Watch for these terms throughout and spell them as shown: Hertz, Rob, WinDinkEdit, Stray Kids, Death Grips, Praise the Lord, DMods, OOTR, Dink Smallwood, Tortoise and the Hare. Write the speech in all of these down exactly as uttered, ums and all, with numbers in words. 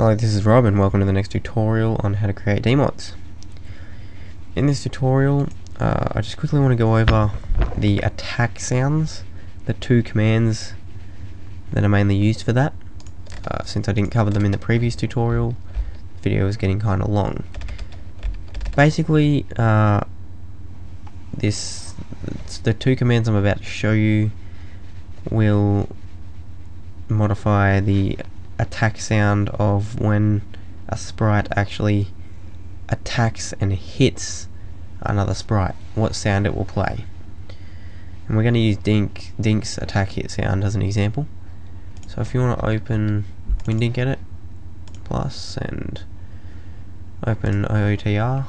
Hello, this is Rob and welcome to the next tutorial on how to create DMods. In this tutorial uh, I just quickly want to go over the attack sounds, the two commands that are mainly used for that. Uh, since I didn't cover them in the previous tutorial, the video is getting kinda long. Basically uh, this the two commands I'm about to show you will modify the attack sound of when a sprite actually attacks and hits another sprite, what sound it will play. And we're going to use Dink, Dink's attack hit sound as an example. So if you want to open WinDinkEdit plus and open O O T R.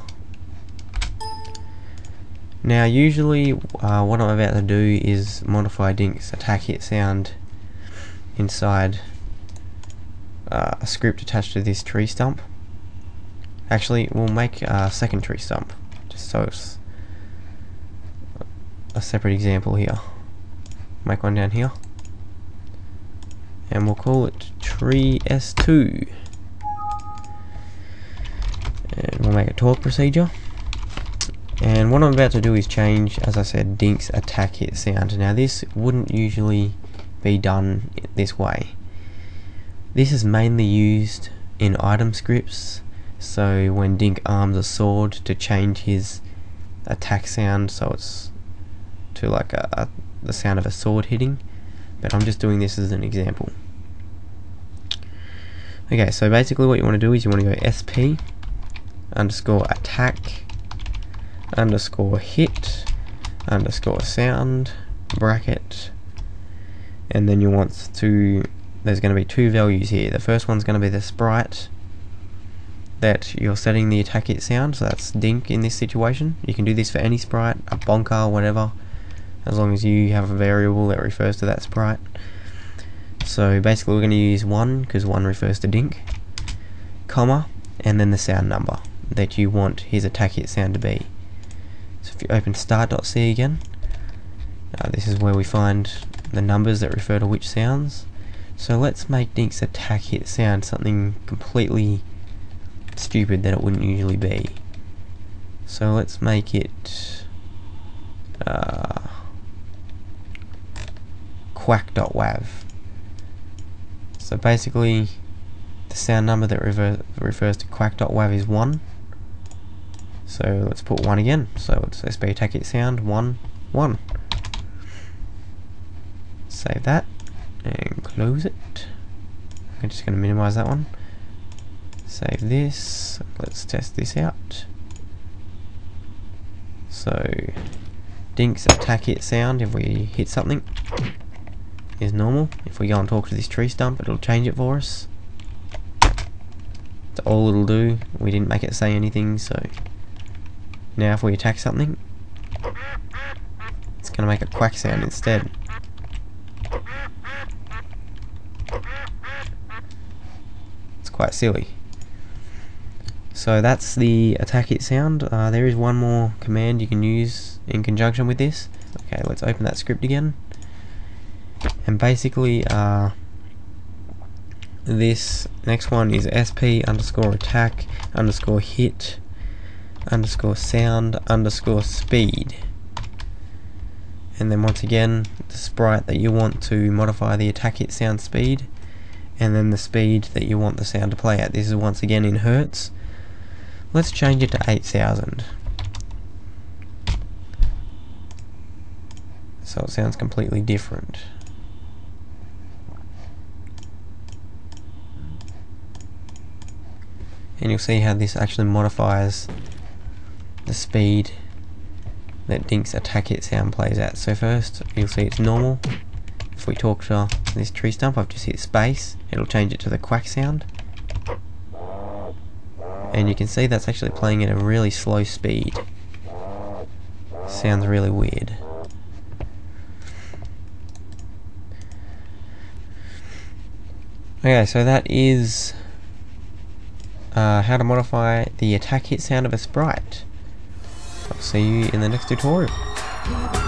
Now usually uh, what I'm about to do is modify Dink's attack hit sound inside Uh, a script attached to this tree stump. Actually, we'll make a second tree stump just so it's a separate example here. Make one down here and we'll call it tree S two, and we'll make a talk procedure. And what I'm about to do is change, as I said, Dink's attack hit sound. Now this wouldn't usually be done this way. This is mainly used in item scripts, so when Dink arms a sword to change his attack sound so it's to like a, a, the sound of a sword hitting, but I'm just doing this as an example. Okay, so basically what you want to do is you want to go sp underscore attack underscore hit underscore sound bracket, and then you want to there's going to be two values here. The first one's going to be the sprite that you're setting the attack hit sound, so that's Dink in this situation. You can do this for any sprite, a bonker, whatever, as long as you have a variable that refers to that sprite. So basically we're going to use one because one refers to Dink, comma, and then the sound number that you want his attack hit sound to be. So if you open start dot c again, uh, this is where we find the numbers that refer to which sounds. So let's make Dink's attack hit sound something completely stupid that it wouldn't usually be. So let's make it uh, quack dot wav. So basically the sound number that rever refers to quack dot wav is one. So let's put one again. So it's S P attack hit sound one, one. Save that and close it. I'm just going to minimize that one. Save this. Let's test this out. So Dink's attack hit sound, if we hit something, is normal. If we go and talk to this tree stump, it'll change it for us. That's all it'll do. We didn't make it say anything. So now if we attack something, it's going to make a quack sound instead. Quite silly. So that's the attack hit sound. Uh, there is one more command you can use in conjunction with this. Okay, let's open that script again. And basically uh, this next one is sp underscore attack underscore hit underscore sound underscore speed. And then once again the sprite that you want to modify the attack hit sound speed, and then the speed that you want the sound to play at. This is once again in Hertz. Let's change it to eight thousand. So it sounds completely different. And you'll see how this actually modifies the speed that Dink's attack hit sound plays at. So first you'll see it's normal. If we talk to this tree stump, I've just hit space, it'll change it to the quack sound. And you can see that's actually playing at a really slow speed. Sounds really weird. Okay, so that is uh, how to modify the attack hit sound of a sprite. I'll see you in the next tutorial.